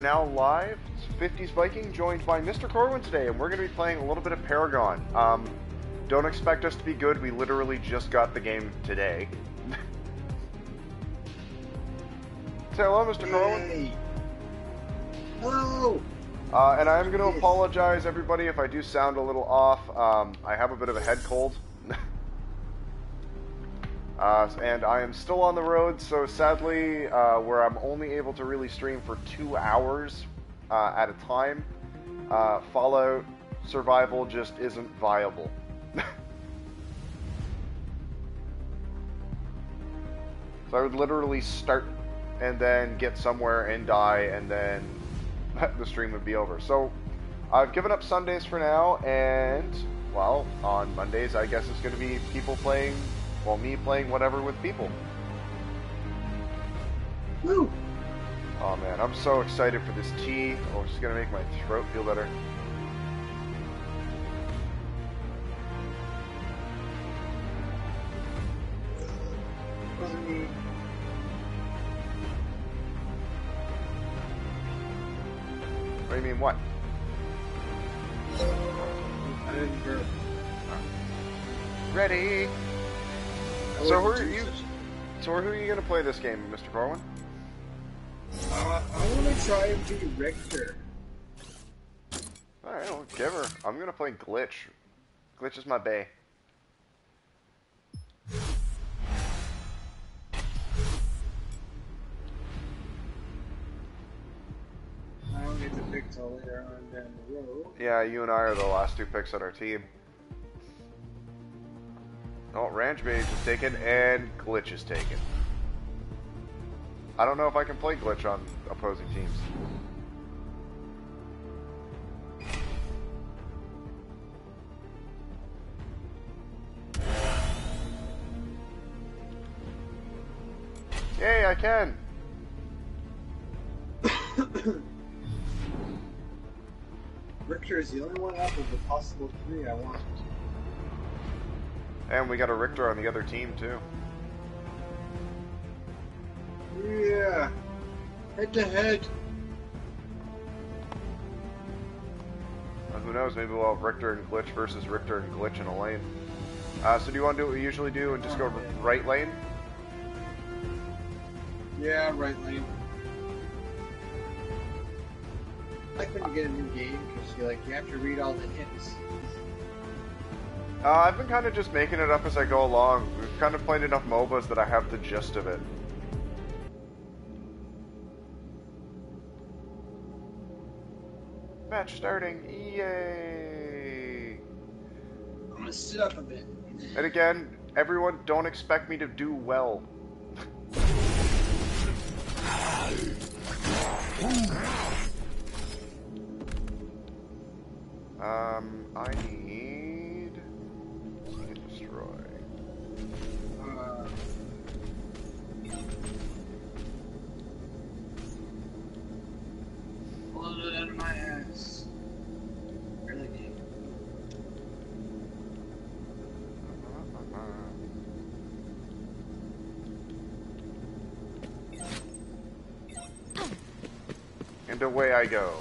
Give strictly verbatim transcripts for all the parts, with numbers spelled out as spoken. Now live, Fifties Viking joined by Mister Corwin today, and we're going to be playing a little bit of Paragon. Um, don't expect us to be good, we literally just got the game today. Say hello, Mister Hey. Corwin. Hello! Uh, and I'm going to apologize, everybody, if I do sound a little off. Um, I have a bit of a head cold. Uh, and I am still on the road, so sadly, uh, where I'm only able to really stream for two hours uh, at a time, uh, Fallout survival just isn't viable. So I would literally start and then get somewhere and die, and then the stream would be over. So I've given up Sundays for now, and, well, on Mondays, I guess it's going to be people playing... Well, me playing whatever with people. Woo! Oh man, I'm so excited for this tea. Oh, it's gonna make my throat feel better. Funny. What do you mean, what? I didn't hear it. Ready! So who are you? So who are you gonna play this game, Mister Corwin? Uh, I wanna try and do Richter. All right, well, give her. I'm gonna play Glitch. Glitch is my bae. I'll get the pick till later on down the road. Yeah, you and I are the last two picks on our team. Oh, Ranch Mage is taken, and Glitch is taken. I don't know if I can play Glitch on opposing teams. Yay, I can! Richter is the only one out of the possible three I want. And we got a Richter on the other team, too. Yeah. Head to head. Well, who knows? Maybe we'll have Richter and Glitch versus Richter and Glitch in a lane. Uh, so do you want to do what we usually do and just go right lane? Yeah, right lane. I couldn't get a new game because you like you have to read all the hints. Uh, I've been kind of just making it up as I go along. We've kind of played enough MOBAs that I have the gist of it. Match starting. Yay! I'm gonna sit up a bit. And again, everyone, don't expect me to do well. um, I need... out of my ass. Really deep. And away I go.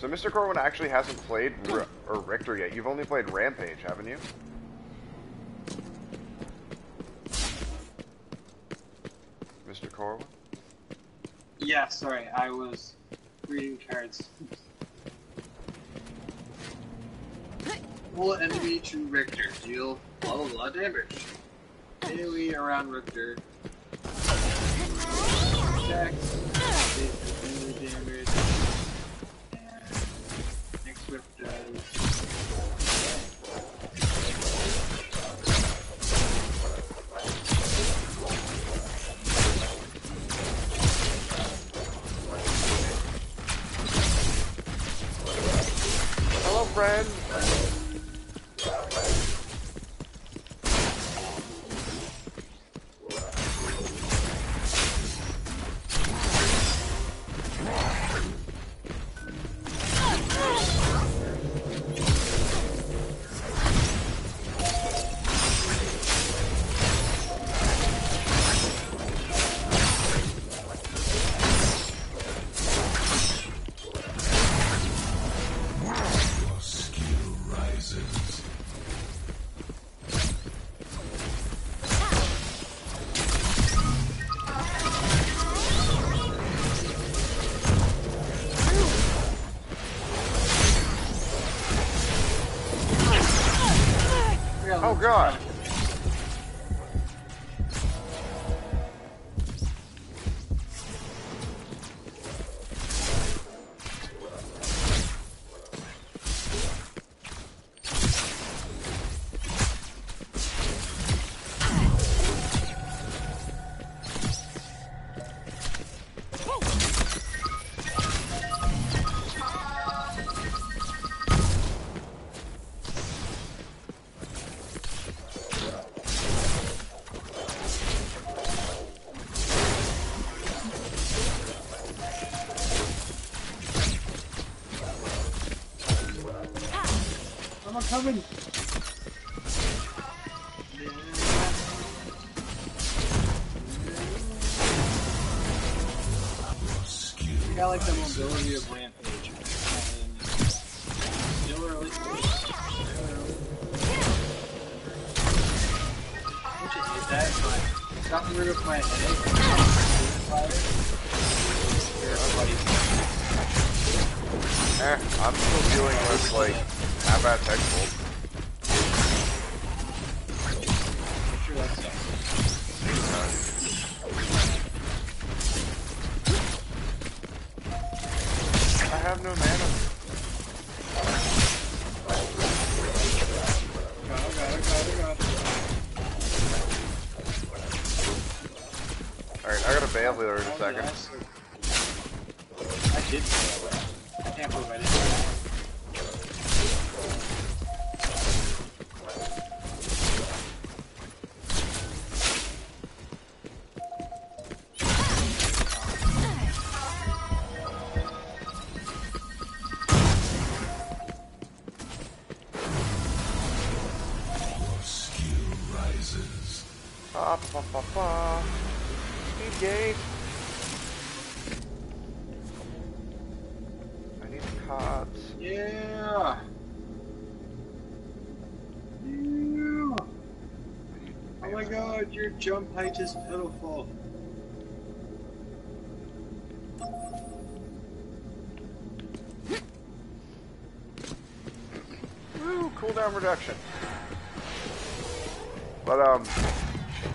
So Mister Corwin actually hasn't played R or Richter yet. You've only played Rampage, haven't you? Corwin? Yeah, sorry, I was reading cards. Pull an enemy to Richter, deal blah blah blah damage. Melee around Richter. Attack, melee damage. And next whip does. Friend. God. Coming. I like the mobility of Rampage. Still early. I just hit that, but it's gotten rid of my headache. Eh, I'm still dealing with like. How about that cold? Sure, that's nice. I have no mana. Got it, got it, got it, got it. Alright, I gotta bail there in a second. I did bail there. I can't believe I didn't bail there. Jump height is pitiful. Ooh, cooldown reduction. But um,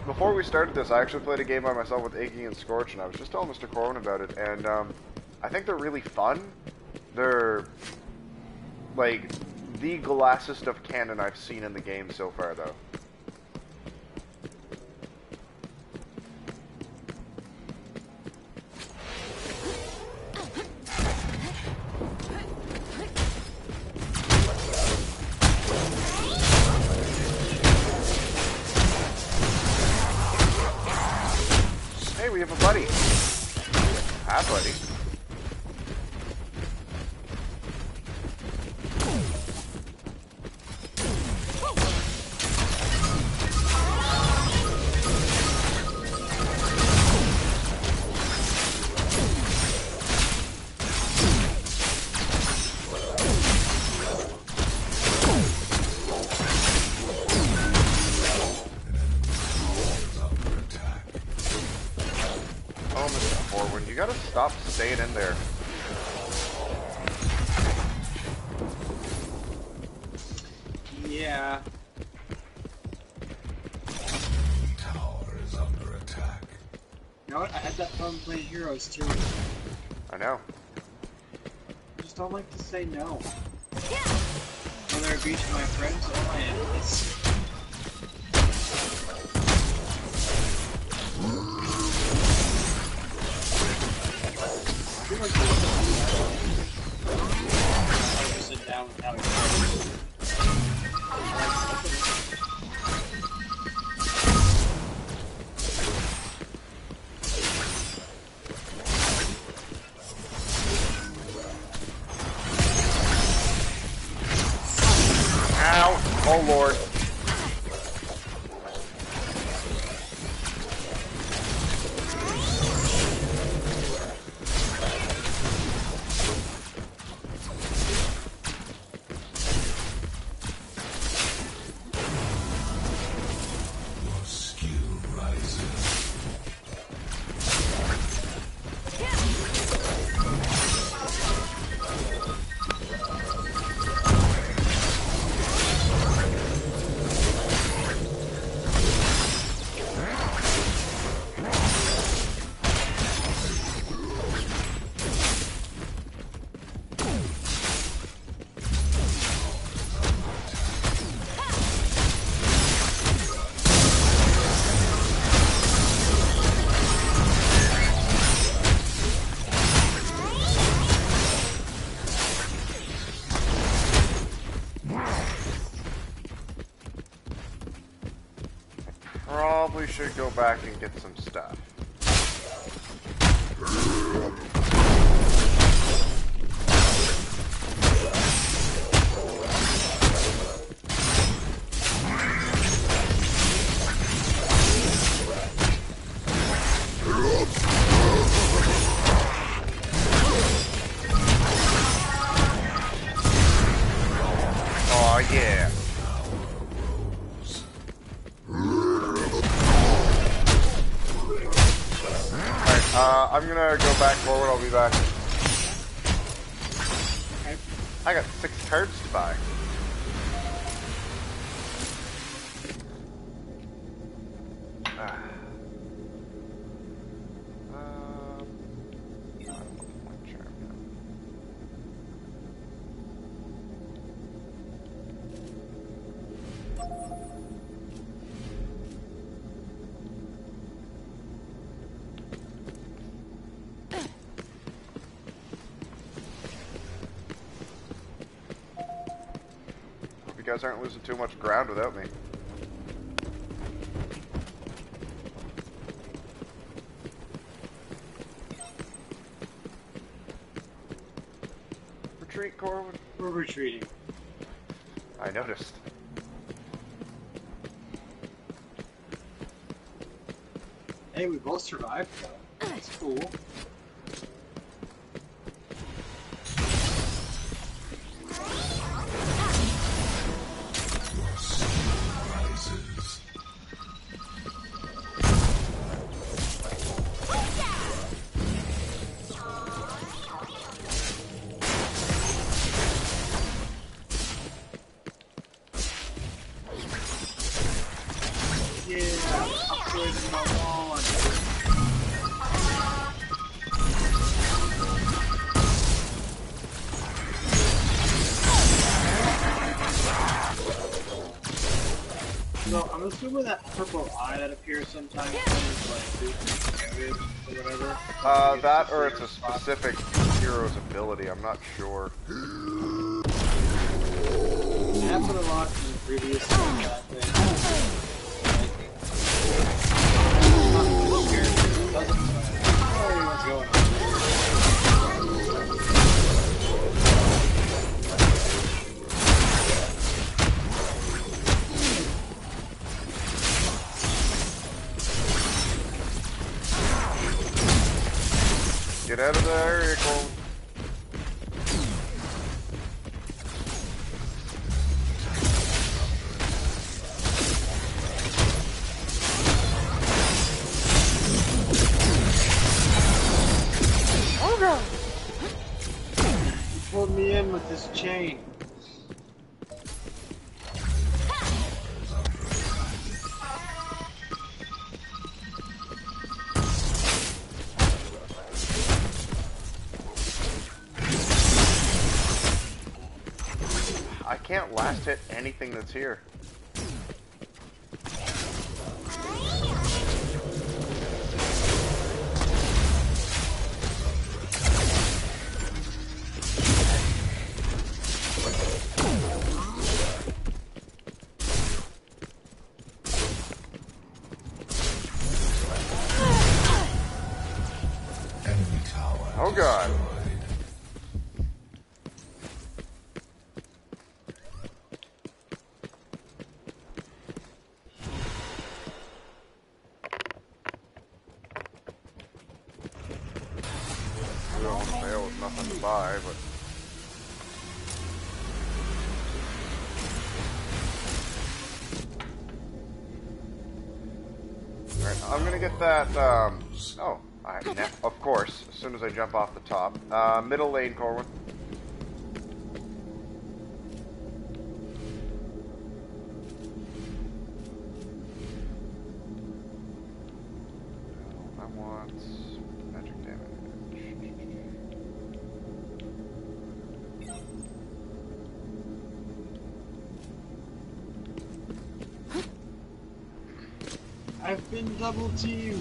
before we started this, I actually played a game by myself with Iggy and Scorch, and I was just telling Mister Corwin about it. And um, I think they're really fun. They're like the glassest of cannon I've seen in the game so far, though. Stay it in there. Yeah. Tower is under attack. You know what? I had that fun playing Heroes too. I know. I just don't like to say no. Yeah. Whether it be to my friends or my enemies. probably should go back and get some stuff. Back. Okay. I got six turds to buy. Ah. Um, You guys aren't losing too much ground without me. Retreat, Corwin. We're retreating. I noticed. Hey, we both survived. That's cool. Remember that purple eye that appears sometimes? Yeah. Like, or whatever? Uh, that or it's a specific hero's ability, I'm not sure. That's what I locked in the previous uh, thing. Get out of the area, Cole. Oh god! You pulled me in with this chain. Last hit anything that's here. That, um, oh, I, of course, as soon as I jump off the top. Uh, middle lane, Corwin. I want magic damage. I've been double teamed.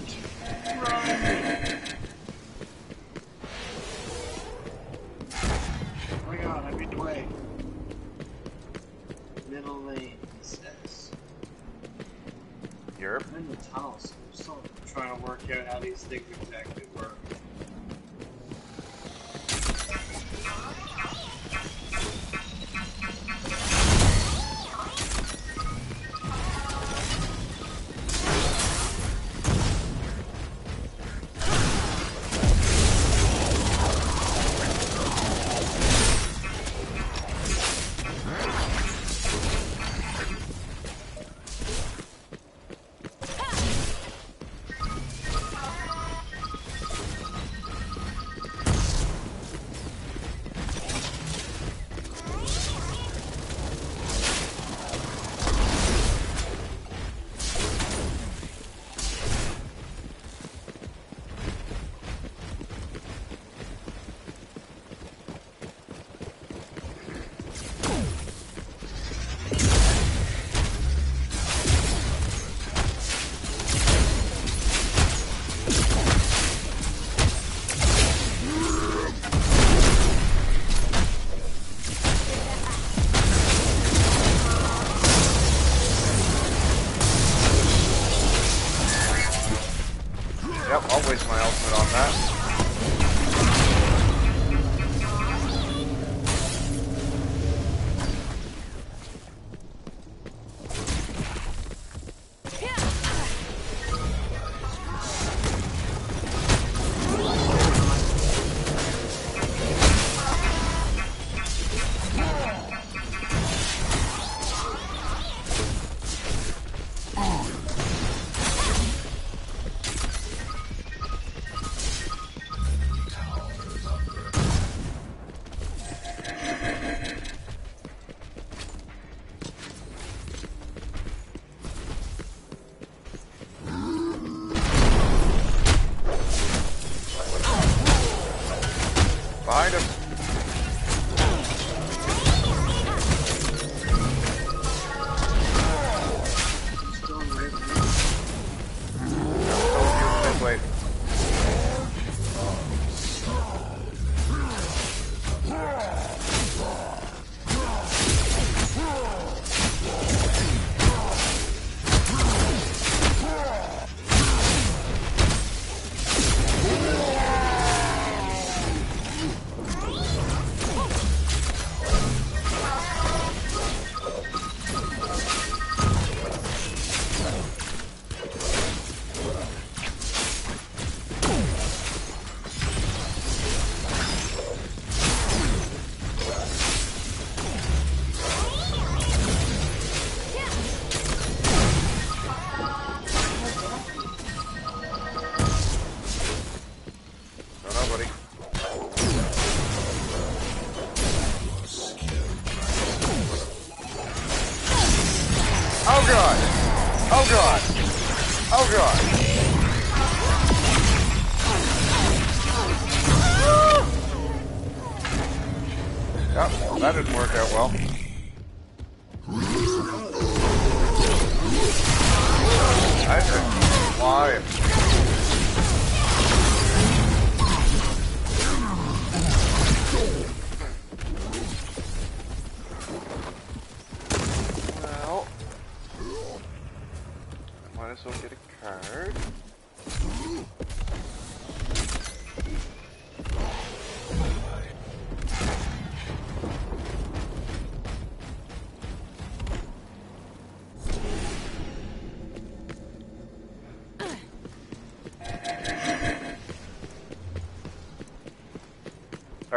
Europe. I'm in the tunnel, so I'm still trying to work out how these things exactly work.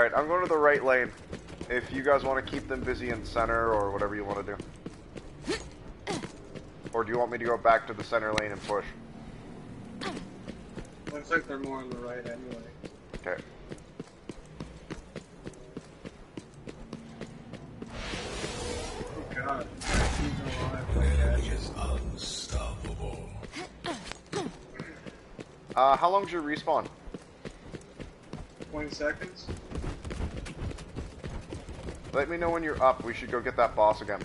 Alright, I'm going to the right lane, if you guys want to keep them busy in center or whatever you want to do. Or do you want me to go back to the center lane and push? Looks like they're more on the right anyway. Okay. Oh god, he's is unstoppable. Uh, how long's your respawn? twenty seconds. Let me know when you're up. We should go get that boss again.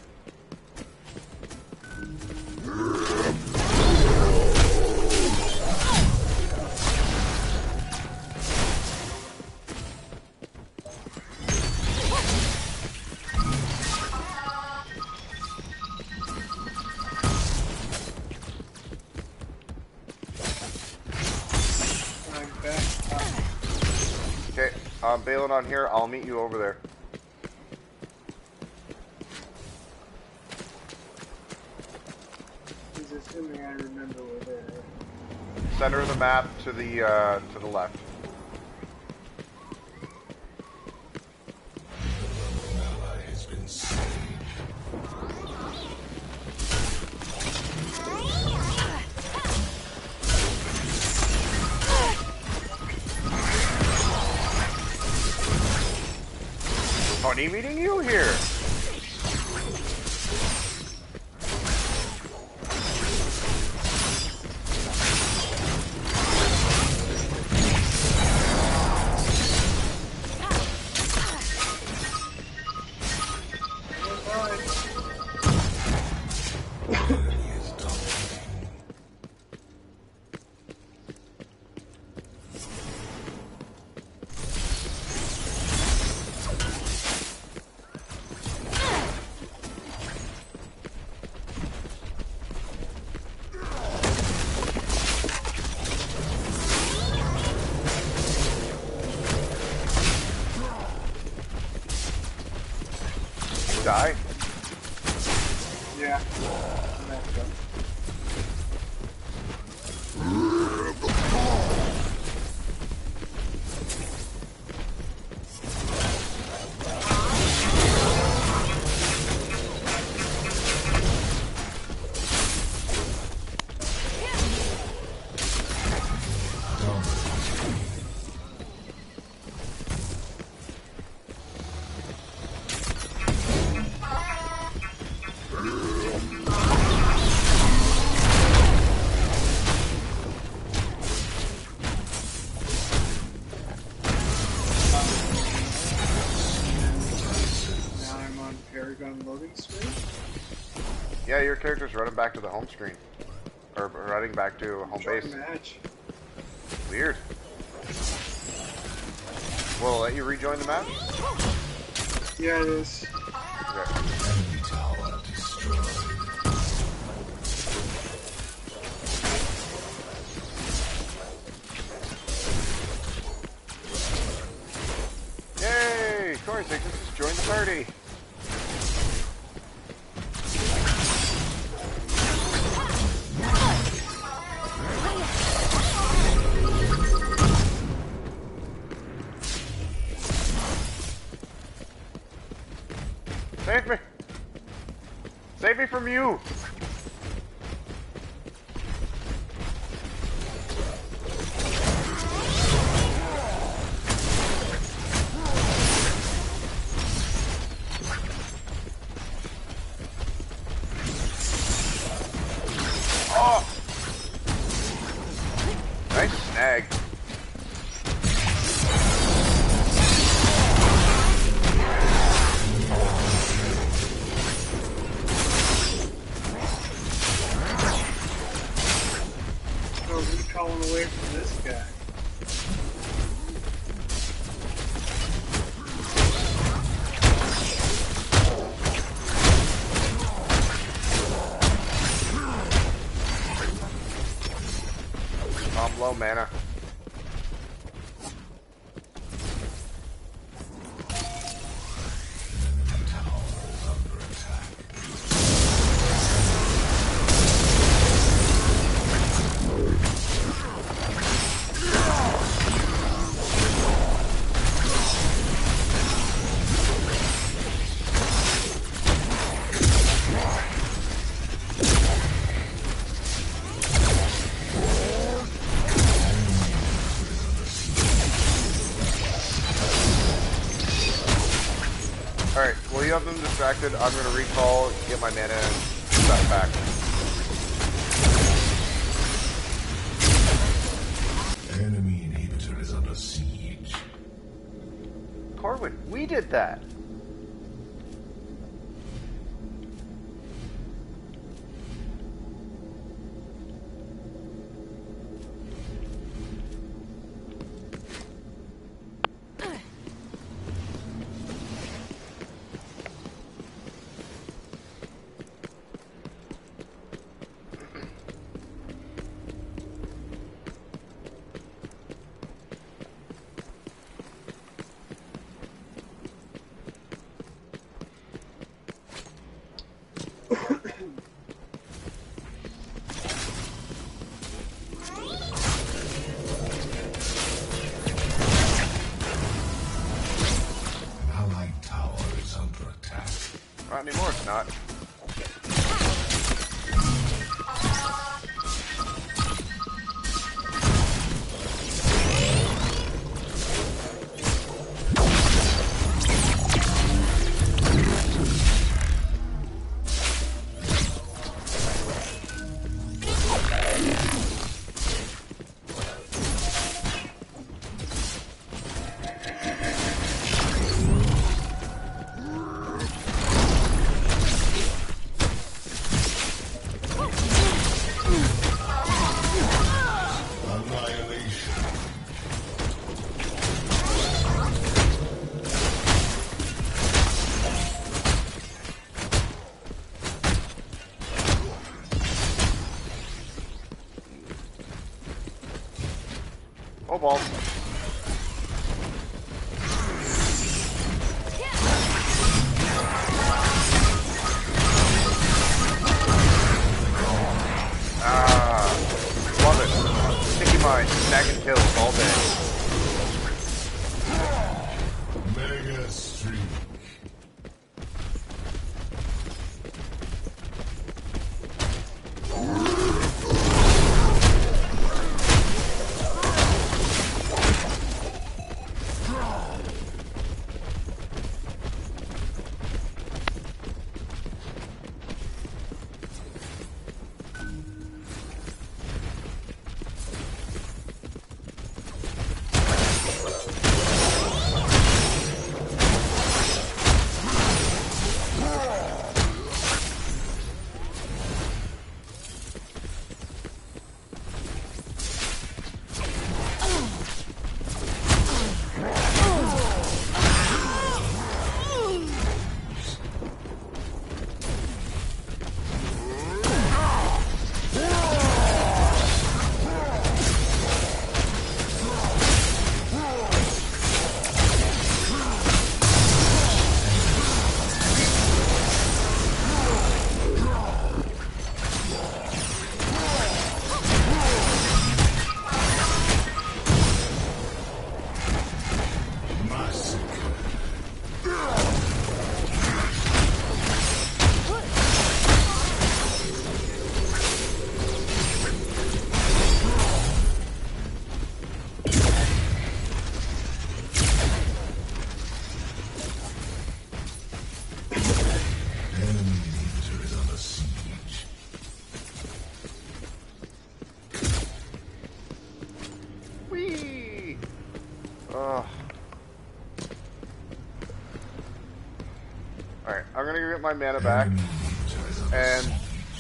back up. Okay, I'm bailing on here. I'll meet you over there. He's assuming I remember we're there. Center of the map to the uh, to the left. Funny meeting you here. Die? Yeah. Yeah, your character's running back to the home screen, or running back to home Short base. Match. Weird. Will it let you rejoin the map? Yeah, it is. Okay. Yay! Corey Six just joined the party. Save me! Save me from you! Oh! Nice snag. Away from this guy. I'm low mana. Have them distracted. I'm gonna recall, get my mana, and step back. Enemy inhibitor is under siege. Corwin, we did that. guess not. Balls. Ah, love it. Sticky mine, stack and kills all day. Mega streak. I'm gonna get my mana back, and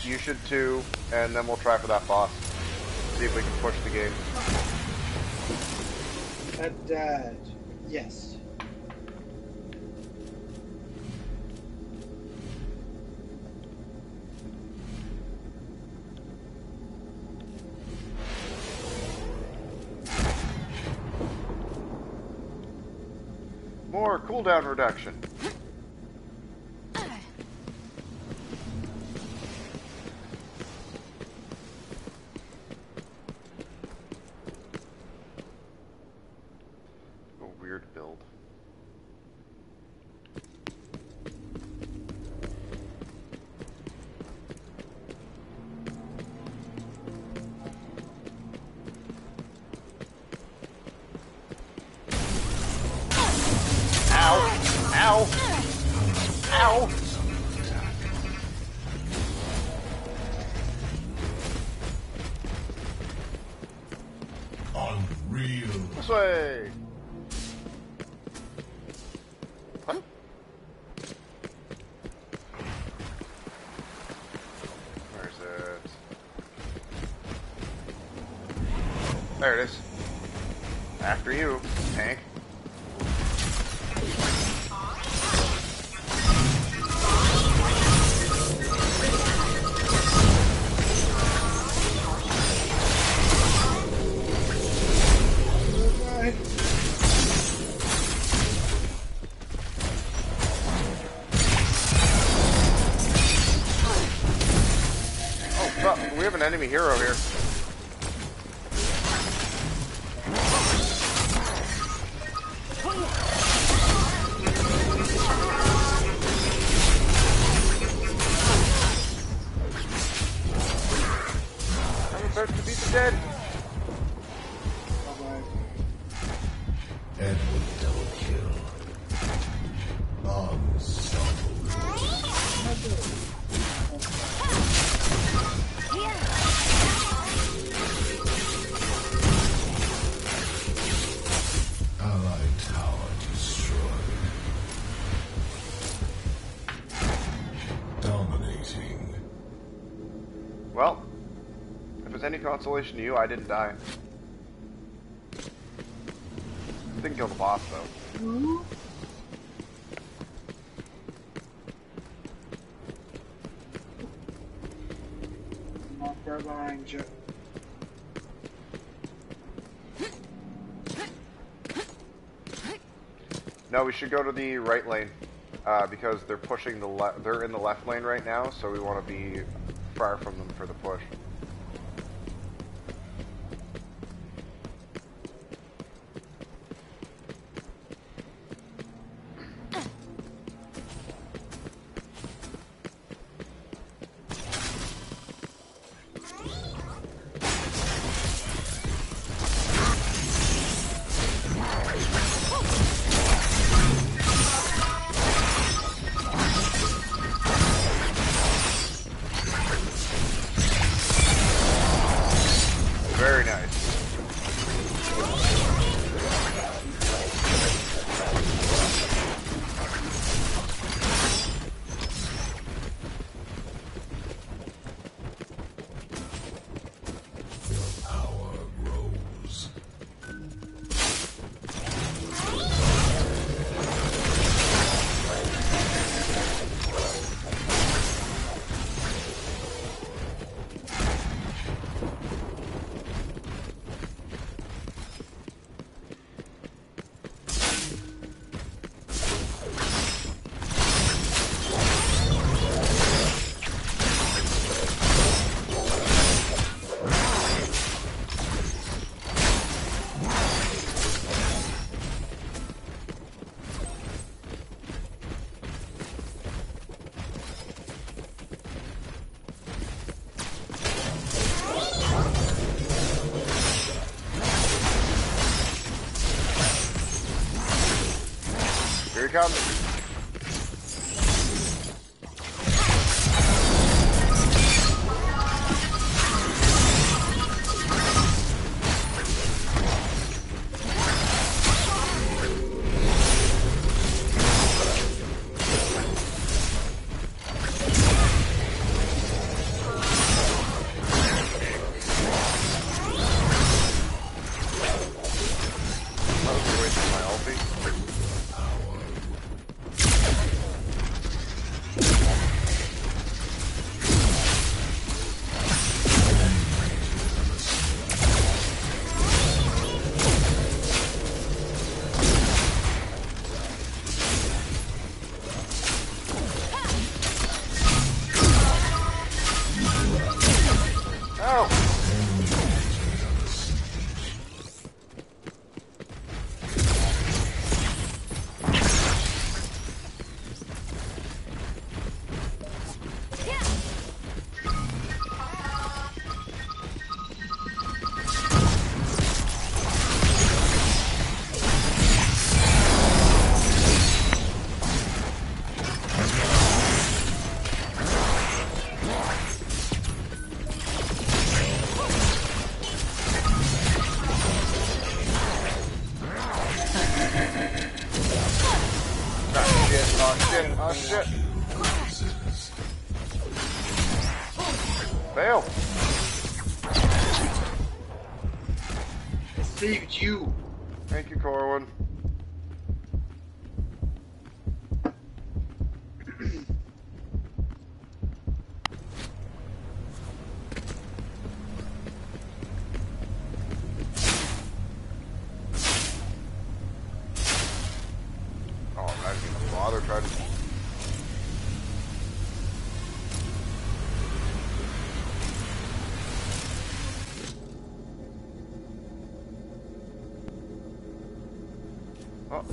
you should too, and then we'll try for that boss. See if we can push the game. That died. Yes. More cooldown reduction. There it is. After you, tank. Oh, fuck. We have an enemy hero here. consolation to you, I didn't die. Didn't kill the boss, though. Mm-hmm. Right behind you. No, we should go to the right lane, uh, because they're pushing the le they're in the left lane right now, so we want to be far from them for the push. Come.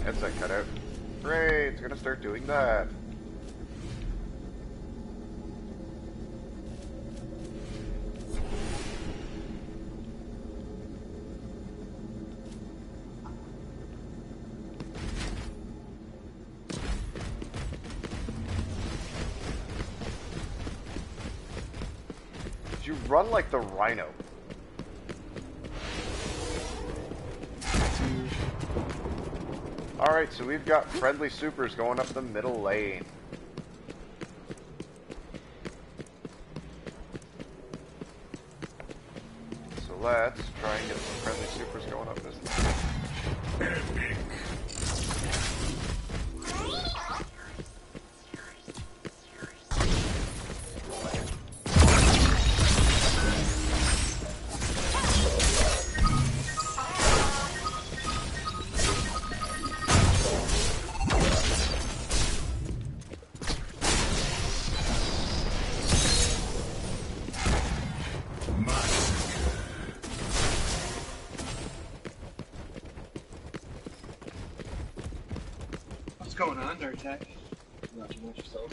Headset cutout. Hooray, it's gonna start doing that. You run like the rhino. Alright, so we've got friendly supers going up the middle lane. let's try and get some friendly supers going up this thing. What's going on, Dartak? Not too much yourself.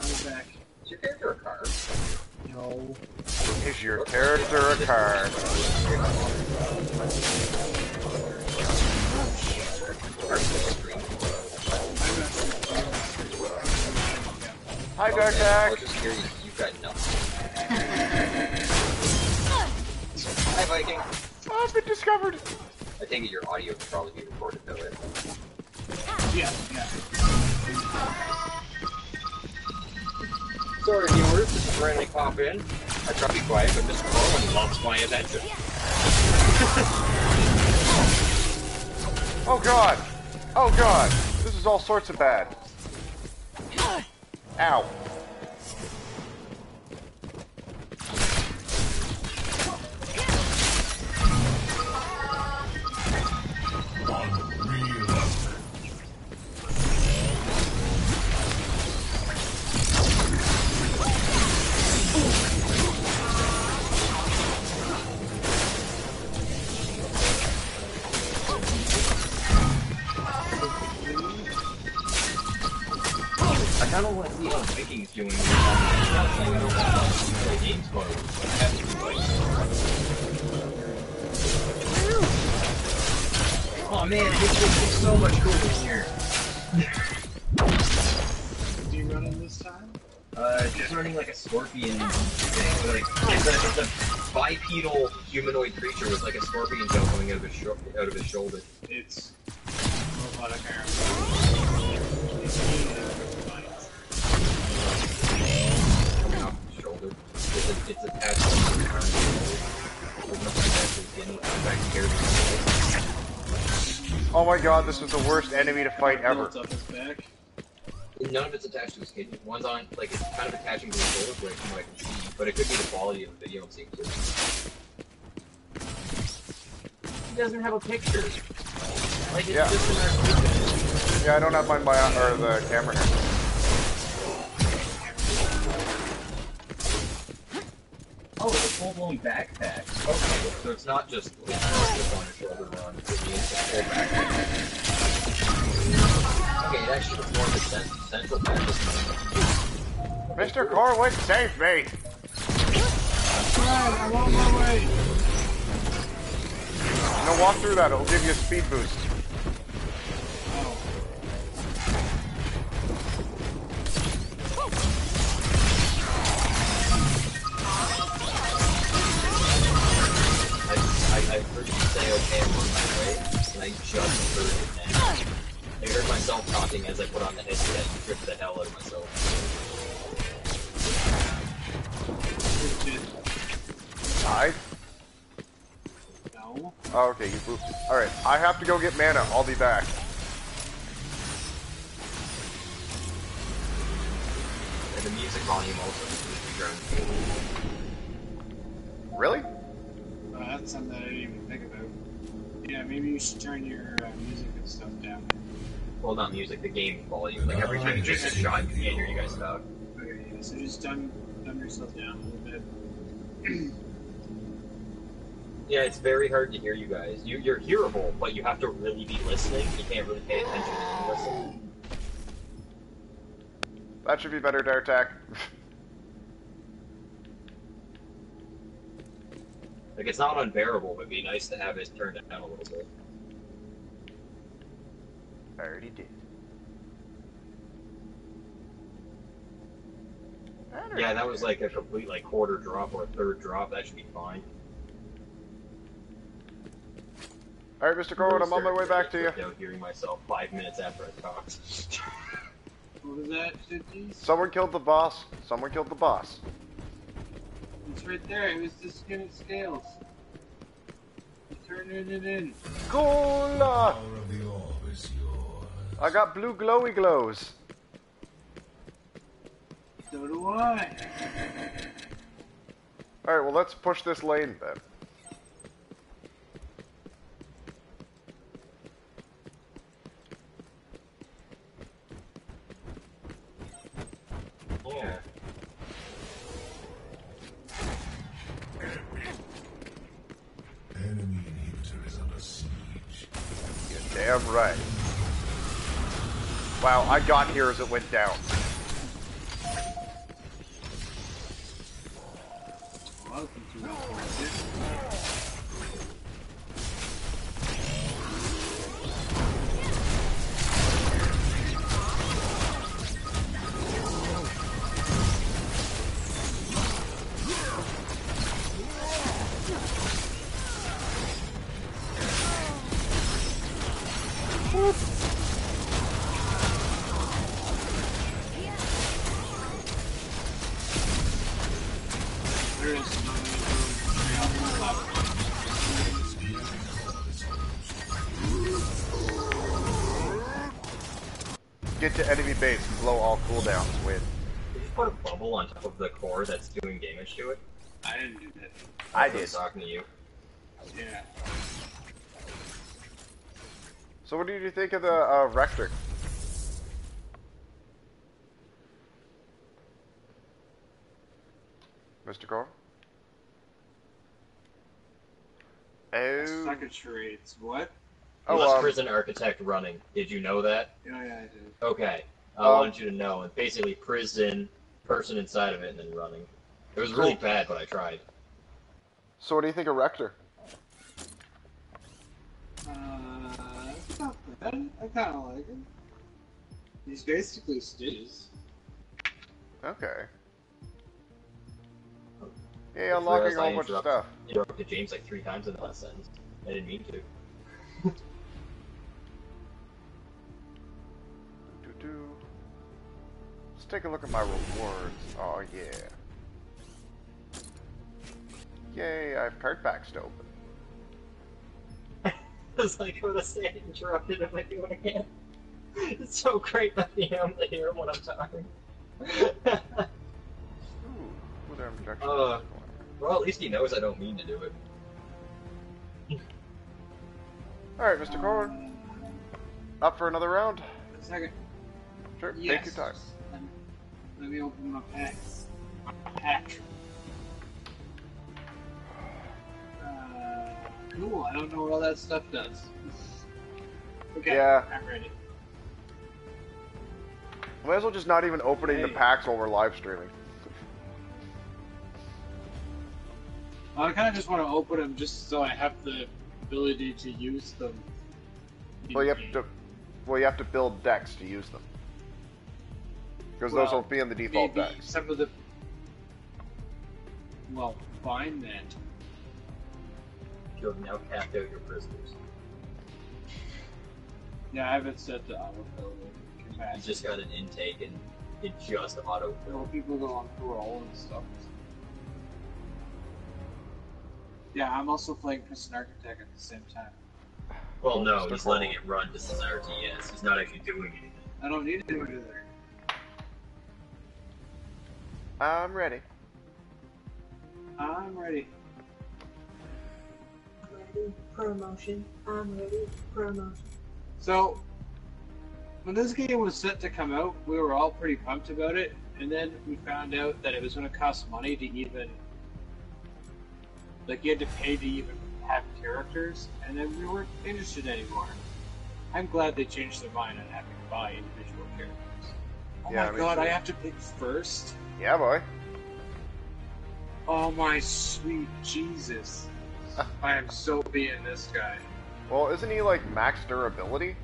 I'm back. Is your character a car? No. Is your character a car? Hi, Dartak! Okay, just curious, you got nothing. Hi, Viking! Oh, I've been discovered! I think your audio can probably be recorded, though, right? Yeah, yeah. Sorry, viewers, just a friendly pop in. I try to be quiet, but Mister Corwin loves my attention. Oh, God! Oh, God! This is all sorts of bad. Ow. Humanoid creature with like a scorpion tail coming out of his sh out of his shoulder. It's robotic arm. Coming off his shoulder. It's, a, it's attached to the arm. There's nothing attached to his skin. Oh my god, this is the worst enemy to fight ever. It's up his back. None of it's attached to his skin. One's on, like, it's kind of attaching to his shoulder blade from what I can see, but it could be the quality of the video I'm seeing. Doesn't have a picture. Like, it's yeah. Just in our picture. Yeah, I don't have my bio or the camera here. Oh, it's a full-blown backpack. Okay, so it's not just on a shoulder run. It's a full backpack. Okay, it actually was more of a central backpack. Mister Corwin, save me! Alright, I'm on my way! Now walk through that, it'll give you a speed boost. I, I, I heard you say okay, I'm on my way, and I just heard it now. I heard myself talking as I put on the headset and tripped the hell out of myself. Died? Oh, okay, you booped. Alright, I have to go get mana. I'll be back. And the music volume also needs to be grown. Really? Uh, that's something that I didn't even think about. Yeah, maybe you should turn your uh, music and stuff down. Well, not music, the game volume. Like, every time you take a shot, you can hear you guys talk. Okay, yeah, so just dumb, dumb yourself down a little bit. Yeah, it's very hard to hear you guys. You, you're hearable, but you have to really be listening. You can't really pay attention and listen. That should be better, Dartak. Like, it's not unbearable, but it'd be nice to have it turned down a little bit. I already did. Ah. that? Or yeah, that was like a complete like quarter drop or a third drop. That should be fine. All right, Mister Corwin, I'm on my way back to you. Without hearing myself five minutes after I talked. What was that, Stitches? Someone killed the boss. Someone killed the boss. It's right there. It was the skin and scales. Turning it in. Cola! I got blue glowy glows. So do I. Alright, well, let's push this lane then. Yeah. Enemy inhibitor is under siege. You're damn right. Wow, I got here as it went down. Base, blow all cooldowns, win. Did you put a bubble on top of the core that's doing damage to it? I didn't do that. I, I did. I was talking to you. Yeah. So what did you think of the uh, Richter? Mister Corwin? Oh. Sucker trades, what? Oh, it was um, Prison Architect running. Did you know that? Yeah, yeah, I did. Okay. I um, wanted you to know, and basically prison, person inside of it, and then running. It was really bad, but I tried. So what do you think of Richter? Uh, it's not bad. I kind of like him. He's basically Stitches. Okay. Yeah, unlocking a whole bunch of stuff. I interrupted James like three times in the last sentence. I didn't mean to. Take a look at my rewards. Oh yeah! Yay! I have card packs to open. I was like, "What a sad interrupted if I do it again." It's so great that you have to hear what I'm talking. Ooh, what objection? Uh, well, at least he knows I don't mean to do it. All right, Mister Corwin, up for another round. A second. Sure. Yes. Take your time. Let me open my packs. My pack. Uh, cool, I don't know what all that stuff does. Okay, yeah. I'm ready. Might as well just not even opening hey. the packs while we're live streaming. Well, I kind of just want to open them just so I have the ability to use them. Well, you have to, well, you have to build decks to use them. Because well, those will be in the default maybe decks. Some of the... Well, fine then. You have now capped out your prisoners. Yeah, I haven't set the auto-fill. You just got an intake and it just auto-fill. Well, people go on parole and stuff. Yeah, I'm also playing Prison Architect at the same time. Well, no, he's letting it run. This is R T S. He's not actually doing anything. I don't need to do it either. I'm ready. I'm ready. Ready promotion. I'm ready promotion. So, when this game was set to come out, we were all pretty pumped about it, and then we found out that it was going to cost money to even, like, you had to pay to even have characters, and then we weren't interested anymore. I'm glad they changed their mind on having to buy individual characters. Oh yeah, my god, sure. I have to pick first? Yeah, boy. Oh my sweet Jesus. I am so being this guy. Well, isn't he like max durability?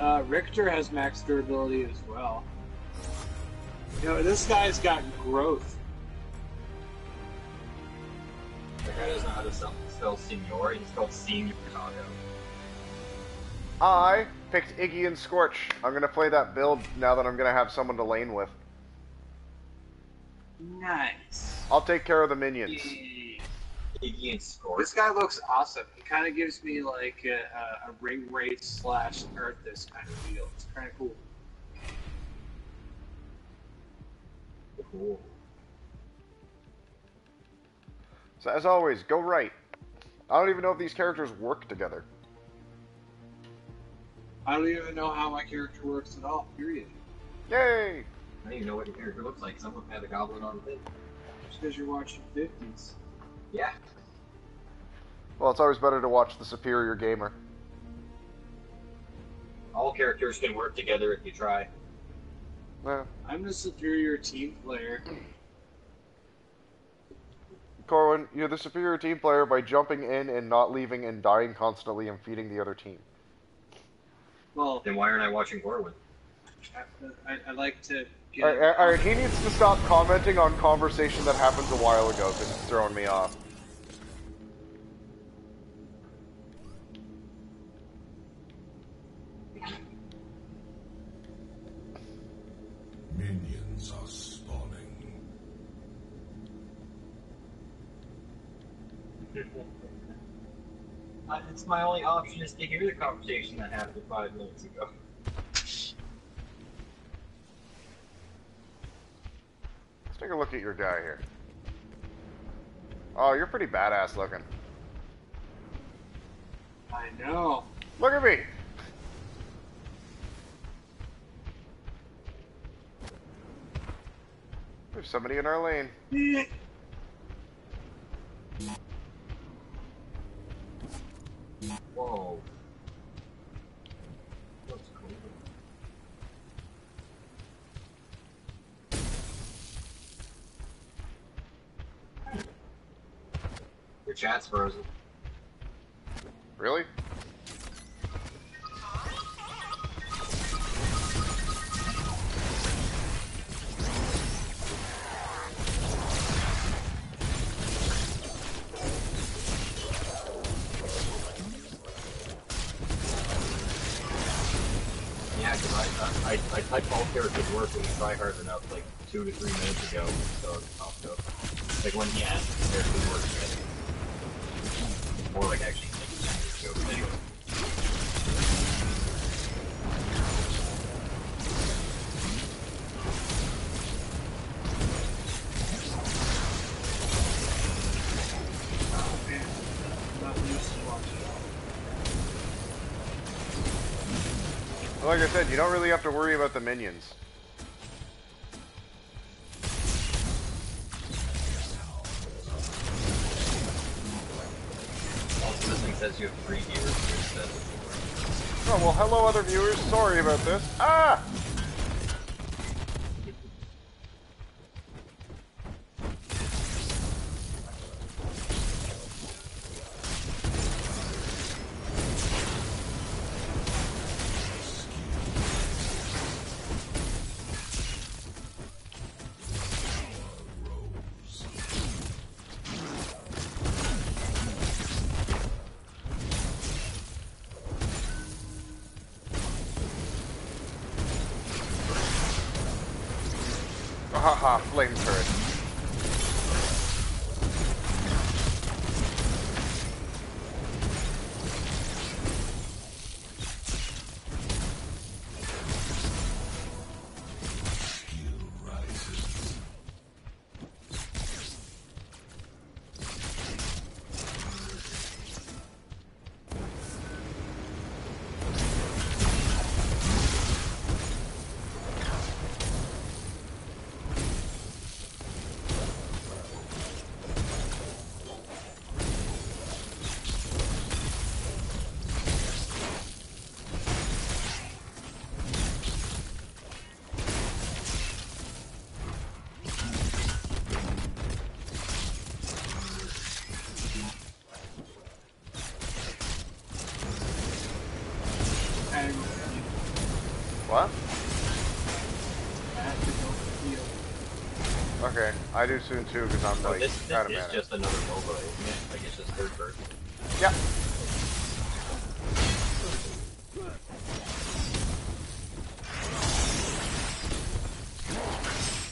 Uh, Richter has max durability as well. You know, this guy's got growth. That guy doesn't know how to sell, sell Senor, he's called Senior Chicago. I picked Iggy and Scorch. I'm going to play that build now that I'm going to have someone to lane with. Nice. I'll take care of the minions. Iggy, Iggy and Scorch. This guy looks awesome. He kind of gives me like a, a, a ring race slash earth this kind of feel. It's kind of cool. Cool. So as always, go right. I don't even know if these characters work together. I don't even know how my character works at all, period. Yay! I don't even know what your character looks like. Someone had a goblin on it. Just because you're watching fifties. Yeah. Well, it's always better to watch the superior gamer. All characters can work together if you try. Well, I'm the superior team player. Corwin, you're the superior team player by jumping in and not leaving and dying constantly and feeding the other team. Well, then why aren't I watching Corwin? I, I, I like to get... Alright, all right, he needs to stop commenting on conversation that happens a while ago because it's throwing me off. Minions are spawning. Uh, it's my only option is to hear the conversation that happened five minutes ago. Let's take a look at your guy here. Oh, you're pretty badass looking. I know. Look at me! There's somebody in our lane. Yeah. Whoa. That's cool. Your chat's frozen. Really? I, I typed all characters work when you try hard enough, like two to three minutes ago, so it popped up. Like when he asked if characters work again. More like actually taking characters go, but anyway. Like I said, you don't really have to worry about the minions. Also, this thing says you have three viewers instead of four. Oh, well, hello, other viewers. Sorry about this. Ah! Haha, flame turret. What? I have to go to the field. Okay, I do soon too, because I'm oh, like this, this out of mana. It's just another MOBA, isn't it? Like it's just third person. Yeah.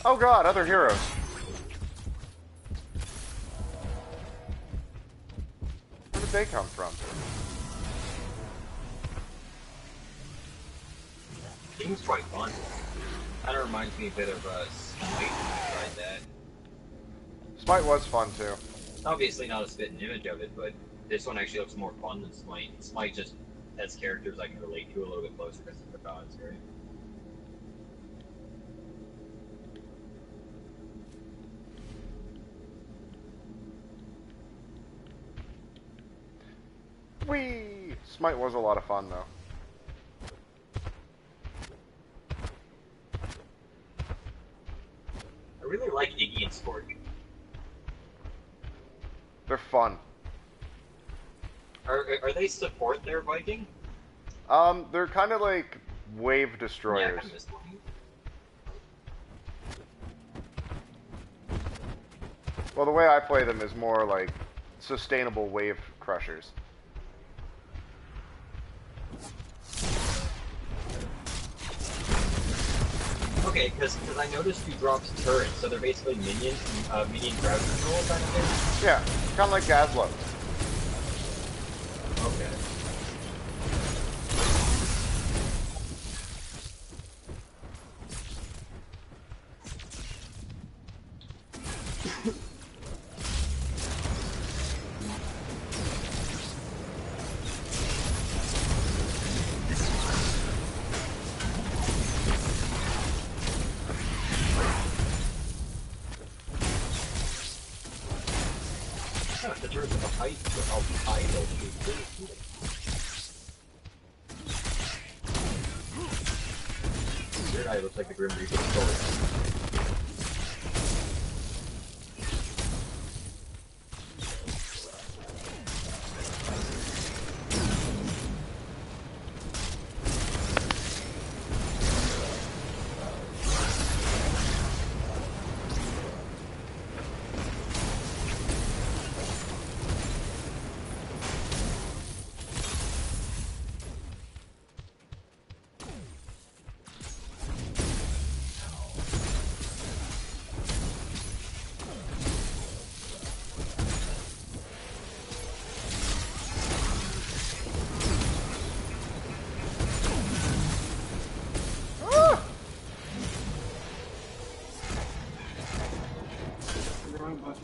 Oh god, other heroes. Where did they come from? King's quite fun. Kinda reminds me a bit of uh, Smite, like that. Smite was fun too. Obviously not a spitting image of it, but this one actually looks more fun than Smite. Smite just has characters I can relate to a little bit closer because of the gods, right? Whee! Smite was a lot of fun though. I really like Iggy and Scorch. They're fun. Are, are they support there, Viking? Um, they're kind of like wave destroyers. Yeah, I missed one. Well, the way I play them is more like sustainable wave crushers. Okay, because I noticed you dropped turrets, so they're basically minions, uh, minion crowd control kind of thing? Yeah, kind of like Gazlow.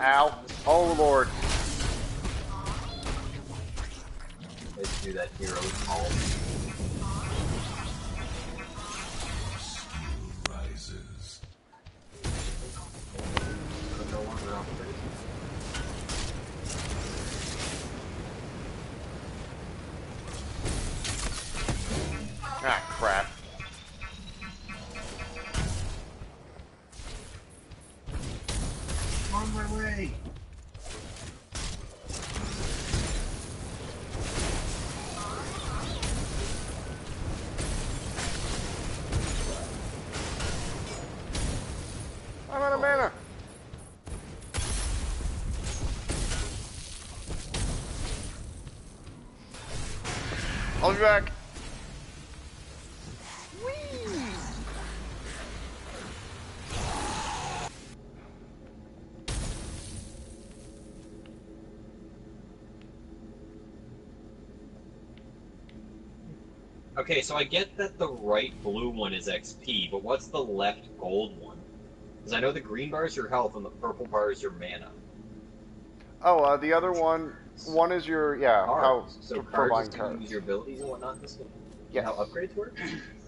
Ow. Oh lord. Let's do that hero call. Rises. No longer operating. Ah, crap. I'll be back. Whee! Okay, so I get that the right blue one is X P, but what's the left gold one? Because I know the green bar is your health and the purple bar is your mana. Oh, uh, the other one, one is your, yeah, cards. How so cards is cards. Use your abilities and whatnot, this one? Yeah. How upgrades work?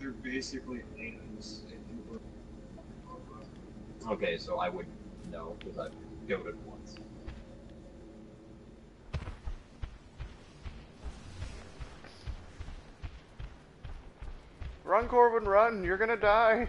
They're basically items. Okay, so I would know, because I've built it once. Run, Corwin, run! You're gonna die!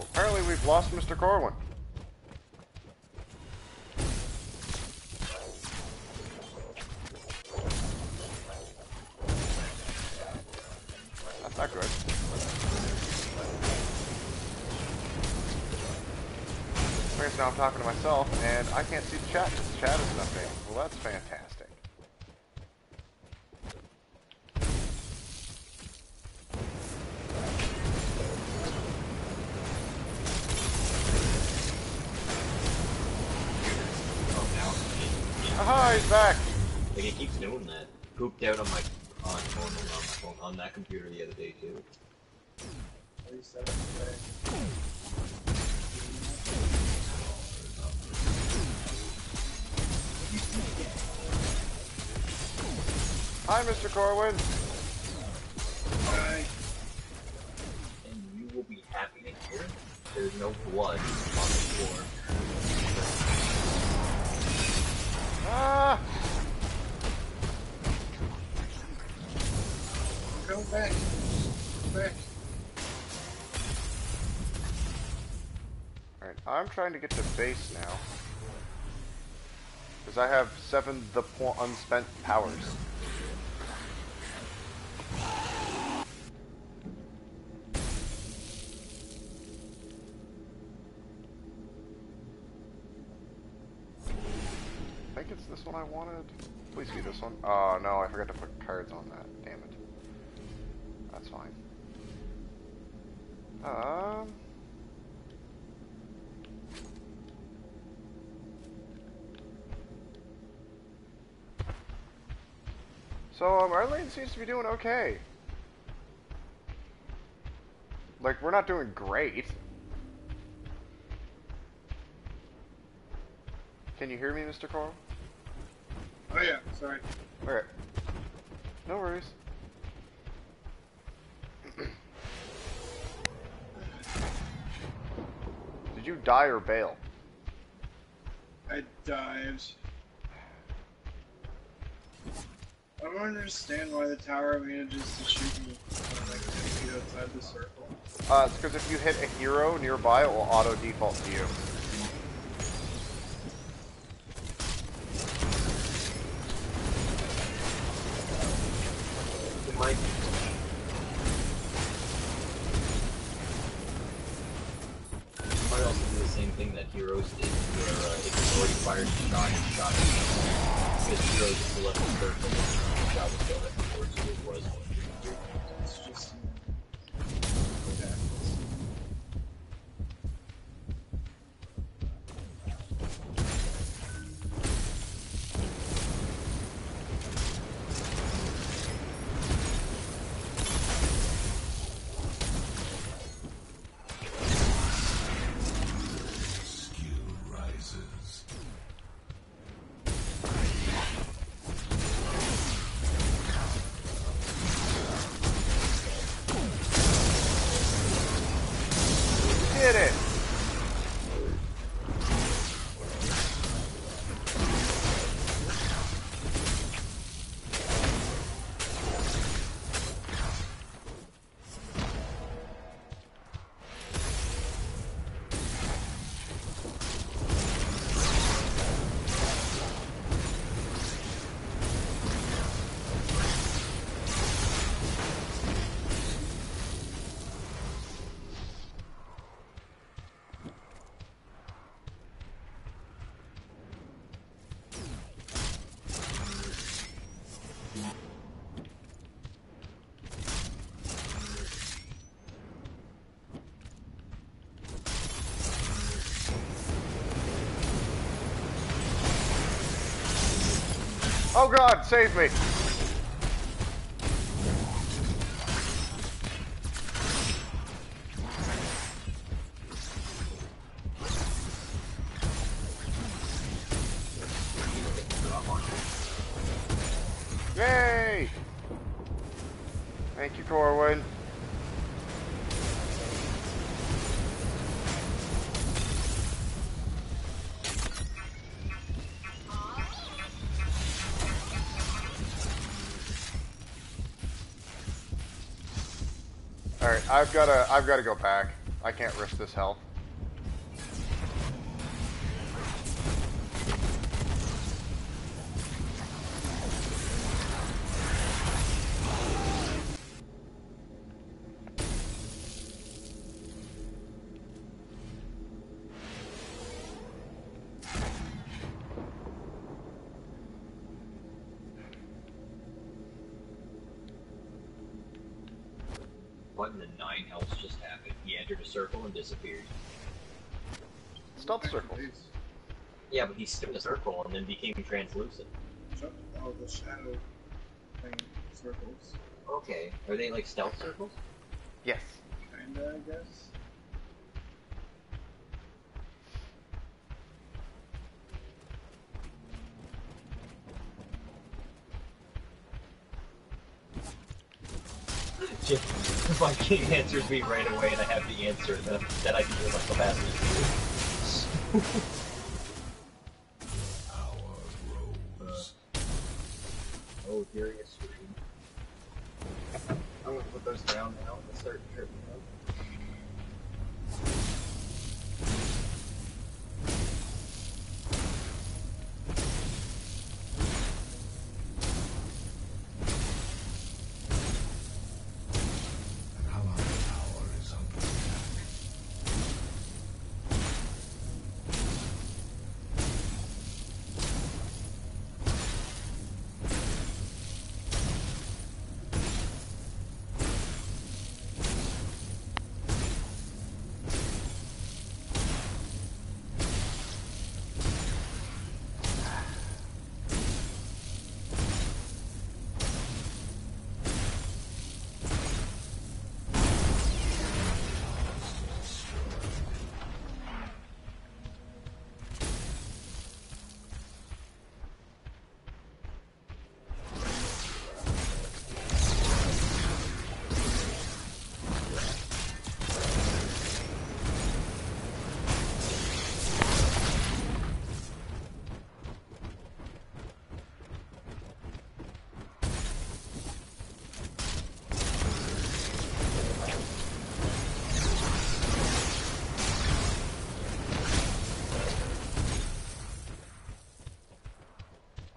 Oh, apparently we've lost Mister Corwin. That's not good. I guess now I'm talking to myself, and I can't see the chat. The chat is nothing. Well, that's fantastic. Aha, he's back! Like, it keeps doing that. Pooped out on my on, on, on, on that computer the other day, too. Hi, Mister Corwin! Hi. And you will be happy to hear there's no blood on the floor. Ah! Go back. Go back. Alright, I'm trying to get to base now. Because I have seven the po unspent powers. This one I wanted. Please be this one. Oh no, I forgot to put cards on that. Damn it. That's fine. Um. So um, our lane seems to be doing okay. Like, we're not doing great. Can you hear me, Mister Carl? Oh yeah, sorry. Alright. No worries. Did you die or bail? I died. I don't understand why the tower manages to shoot me when I get outside the circle. Uh, it's because if you hit a hero nearby, it will auto-default to you. Oh god, save me! Yay! Thank you, Corwin. I've gotta, I've gotta go back. I can't risk this health. Disappeared. Stop the circle. Yeah, but he stood in a circle and then became translucent. Shut all the shadow thing circles. Okay. Are they like stealth circles? Yes. Kinda, I guess. My king answers me right away, and I have the answer that, that I can do like the last minute. Our rose. Uh, oh, Darius Stream. I'm gonna put those down now and start tripping up.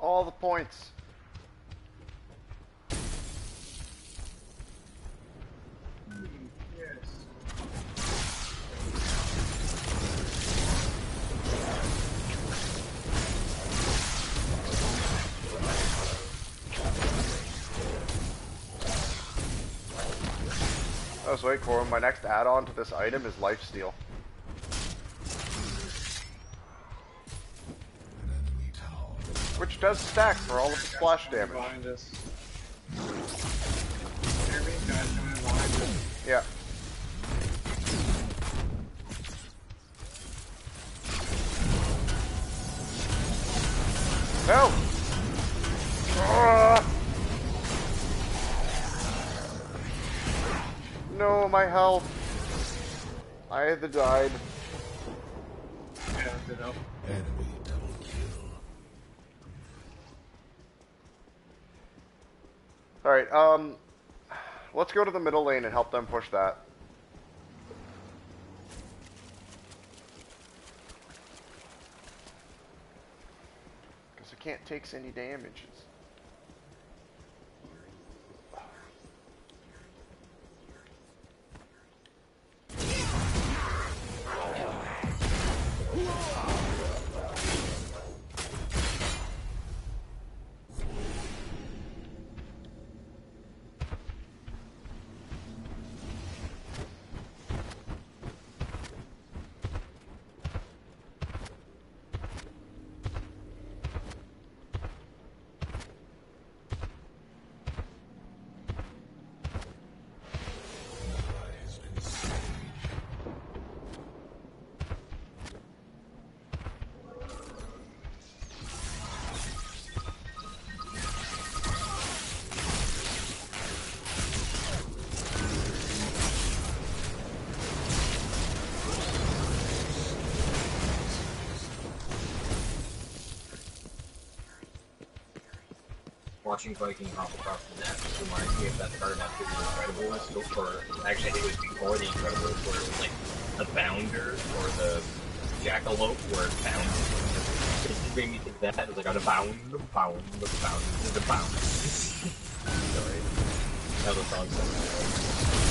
All the points. Oh, so wait, Corwin, my next add-on to this item is lifesteal. Which does stack for all of the splash damage. Yeah. No! Ah! No, my health. I either died. Alright, um, let's go to the middle lane and help them push that. Because I can't take any damages. Watching Viking hop across the net just reminds me of that card after the Incredibles. Actually, I think it was before the Incredibles, where it was like the bounder or the jackalope where it bounds. It just made me think that. It was like, I'm a bound, bound, bound, the bound. Sorry. That was a song somewhere.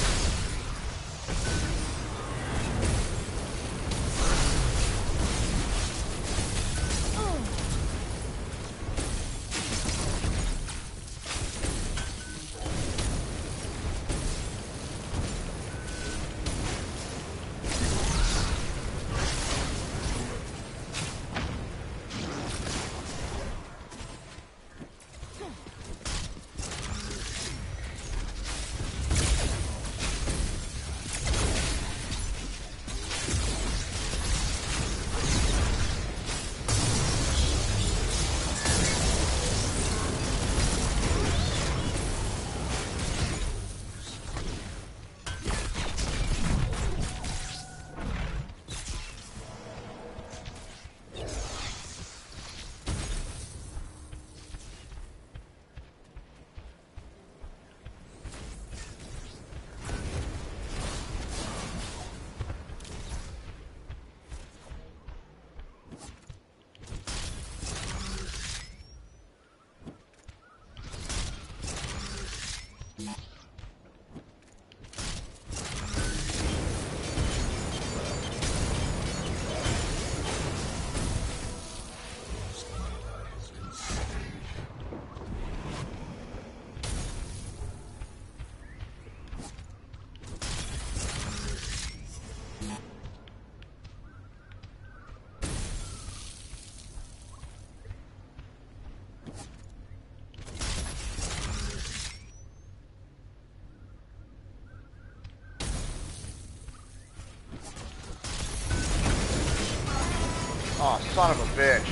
Oh, son of a bitch.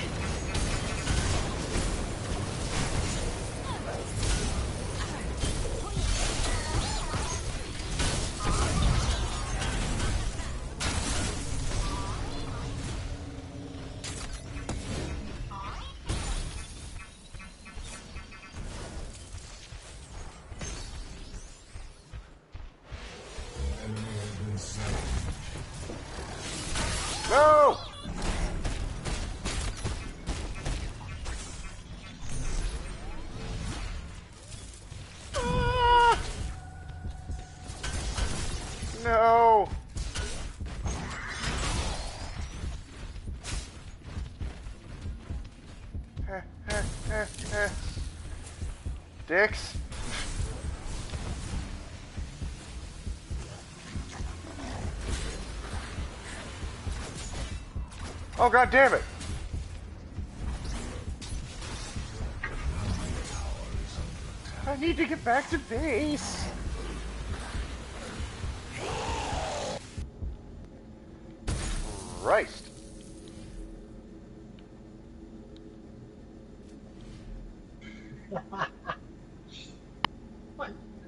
Dicks. Oh, god damn it. I need to get back to base. Christ.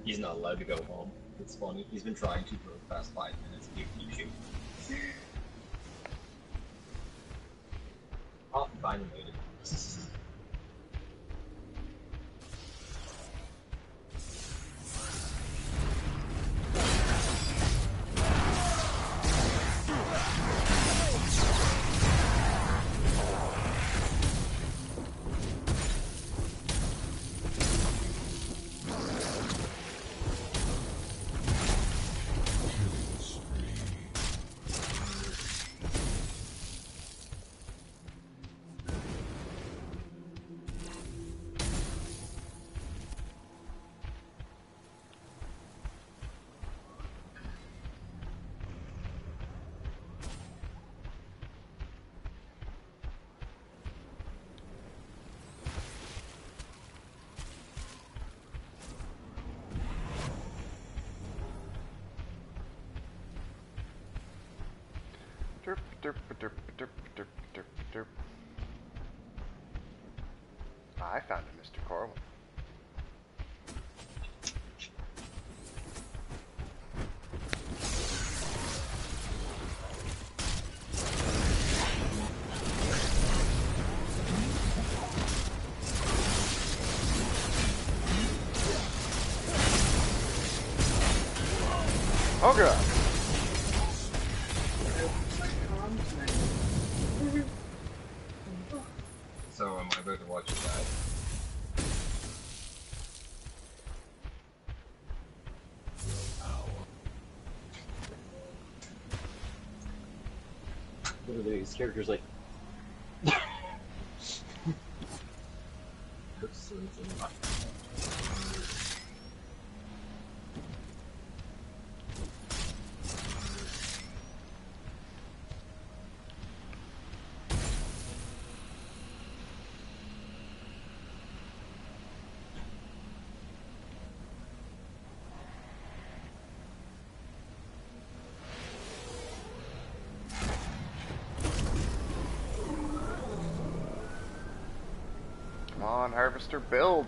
He's not allowed to go home. It's funny. He's been trying to for the past five minutes. He keeps shooting. Oh, finally made it. Derp, derp, derp, derp, derp, derp. I found a Mister Corwin. Oh god. I've been watching that. Look at these characters like. Harvester build.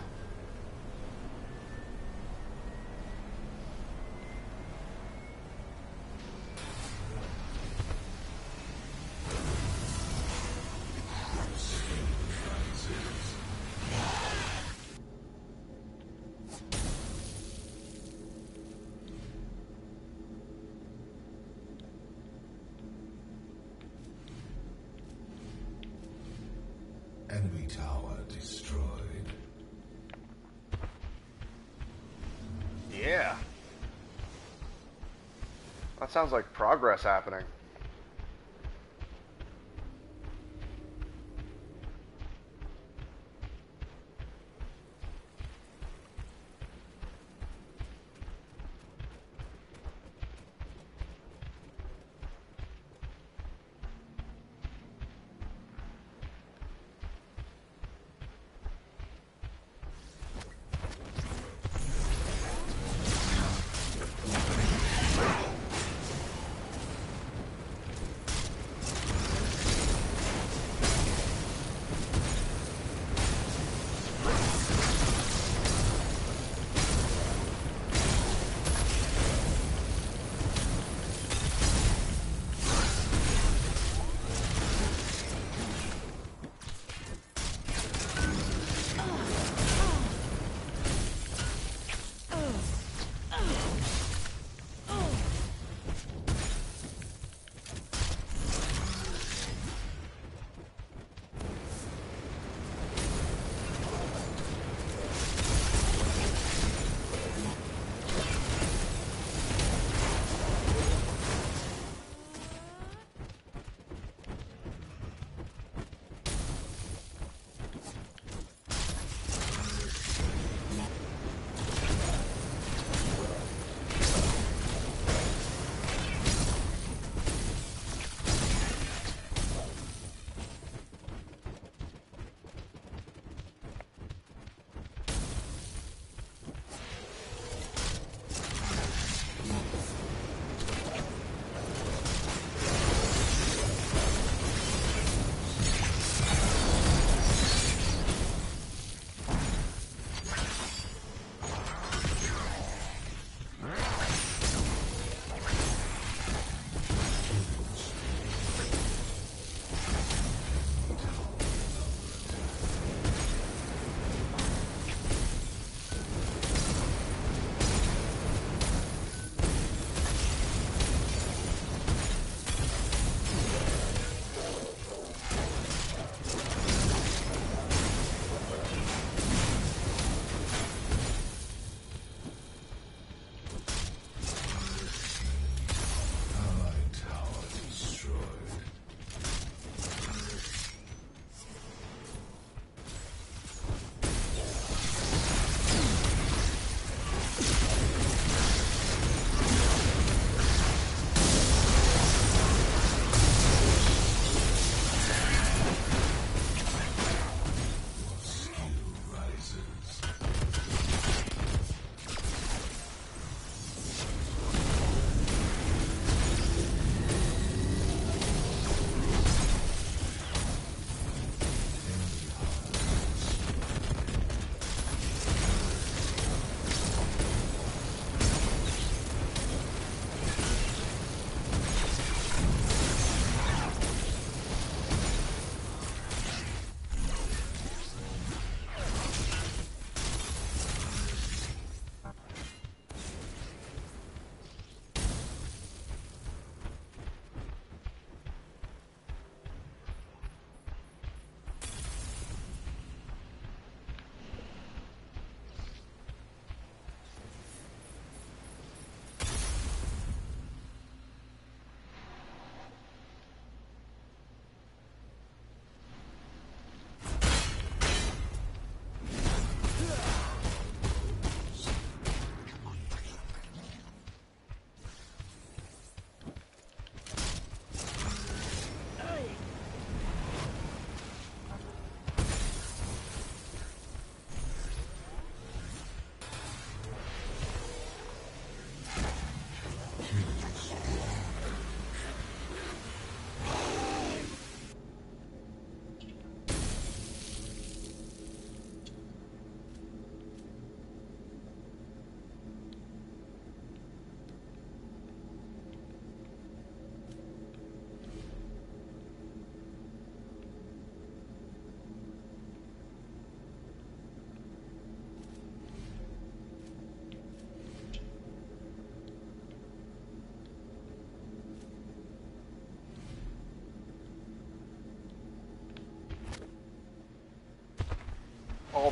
Enemy tower destroyed. Yeah. That sounds like progress happening.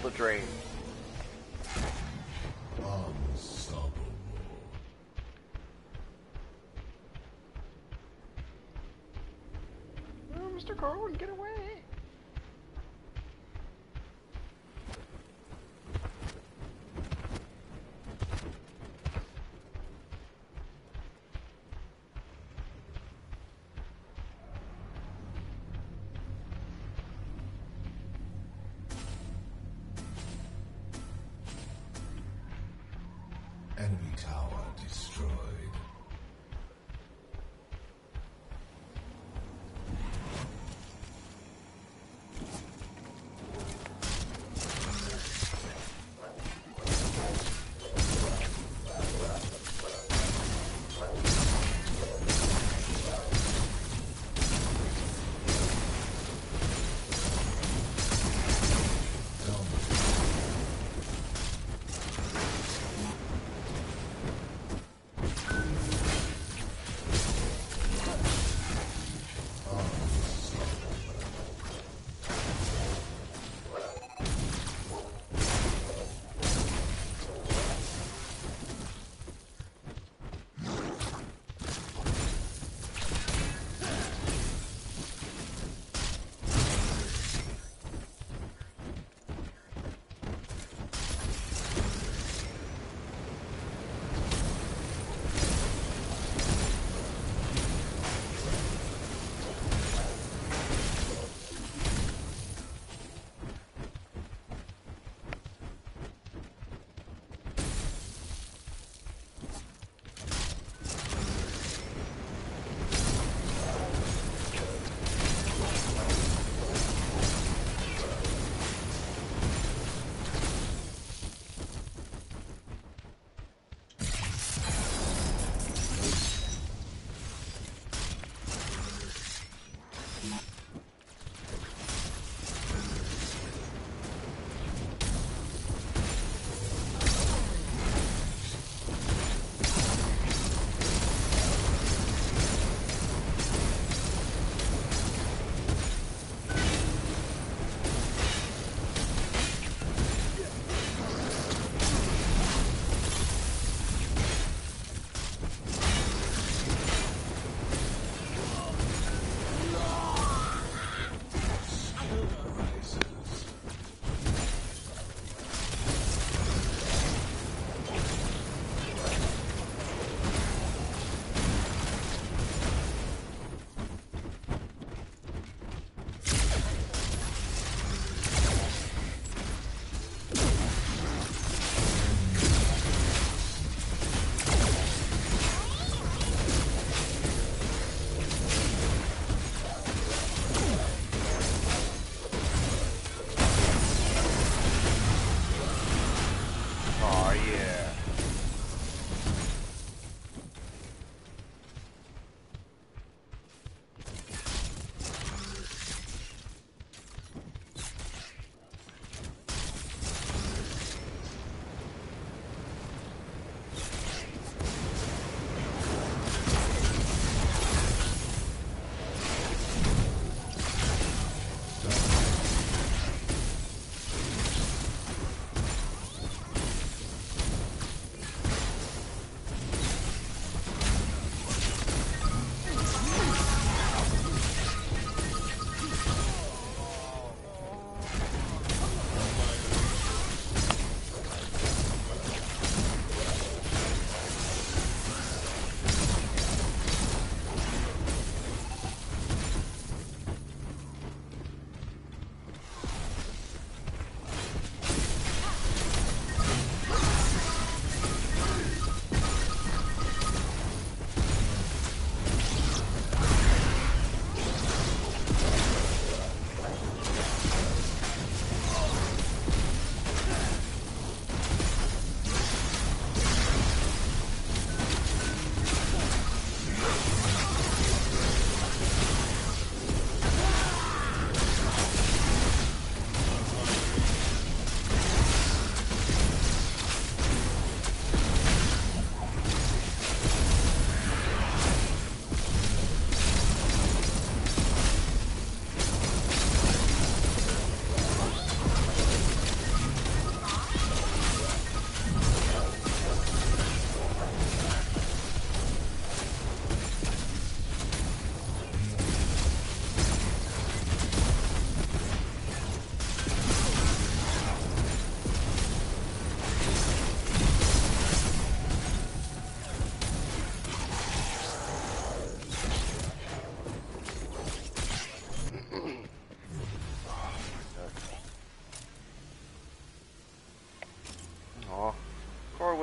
the drain. Unstoppable. Oh, Mister Corwin, get away.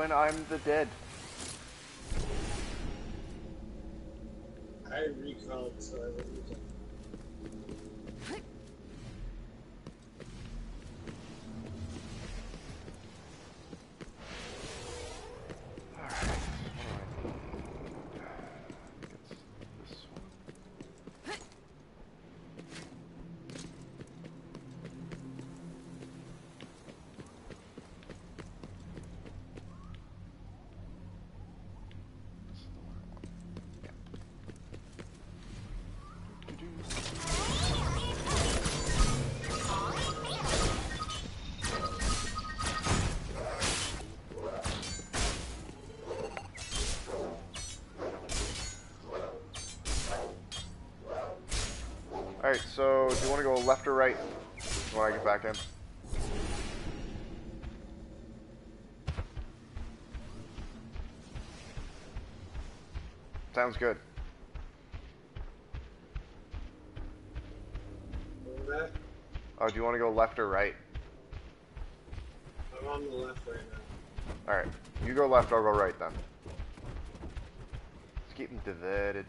when I'm the dead. I recalled, so I would use it. Alright, so do you want to go left or right when I get back in? Sounds good. Left. Oh, do you want to go left or right? I'm on the left right now. Alright, you go left, I'll go right then. It's getting divided.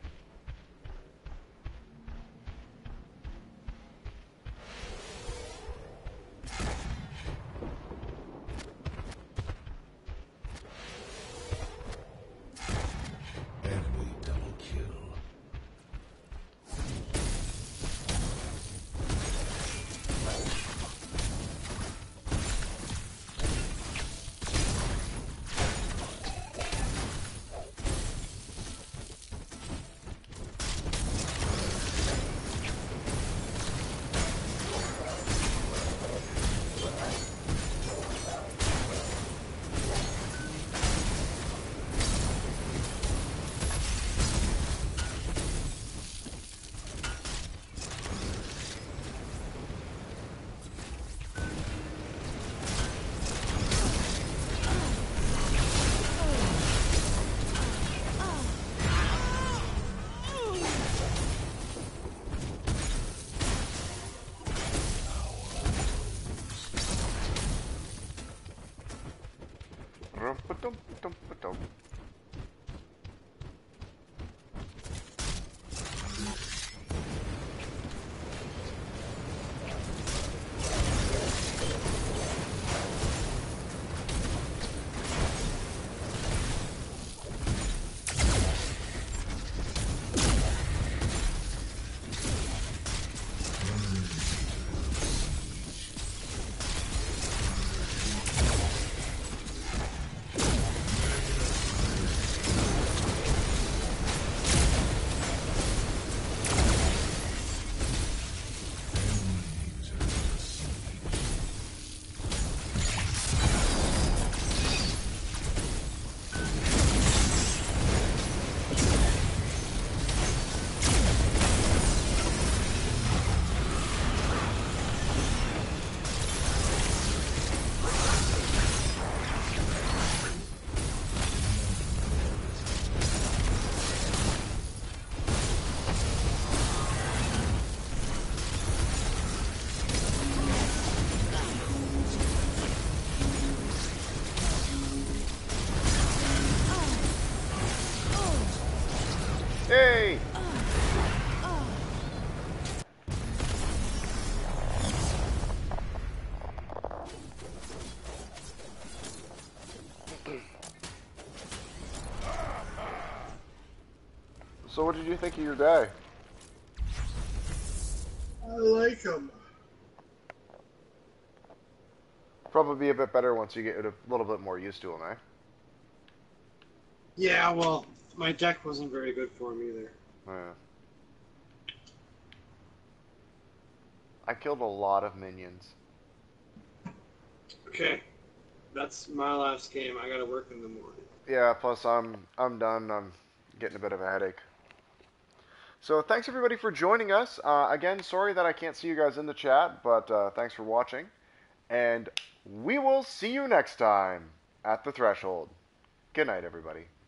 So what did you think of your day? I like them. Probably a bit better once you get a little bit more used to them, eh? Yeah, well, my deck wasn't very good for them either. Yeah. I killed a lot of minions. Okay. That's my last game. I gotta work in the morning. Yeah, plus I'm, I'm done. I'm getting a bit of a headache. So thanks everybody for joining us. Uh, again, sorry that I can't see you guys in the chat, but uh, thanks for watching. And we will see you next time at The Threshold. Good night, everybody.